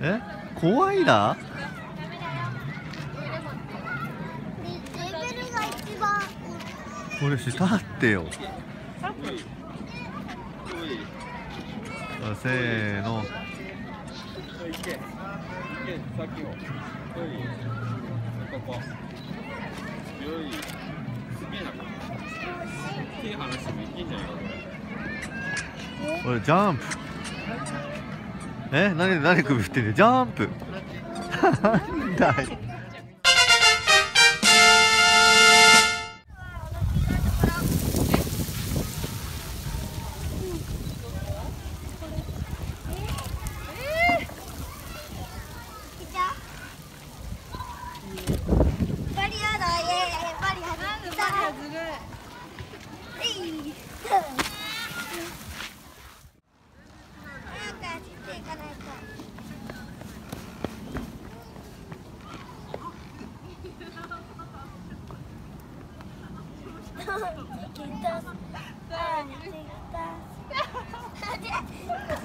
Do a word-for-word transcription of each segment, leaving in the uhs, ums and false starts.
え、怖いな。これ下あってよ。せーの。これジャンプ。え、何何首振ってんね、ジャンプ。なんだい。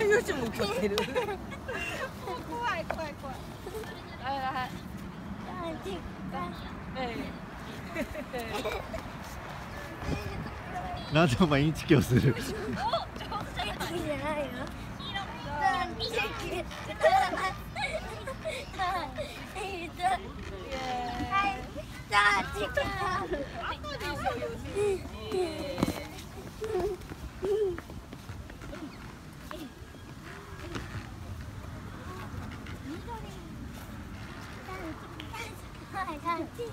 よしも受けてる。怖い怖い怖い。なんでお前インチキをする。じ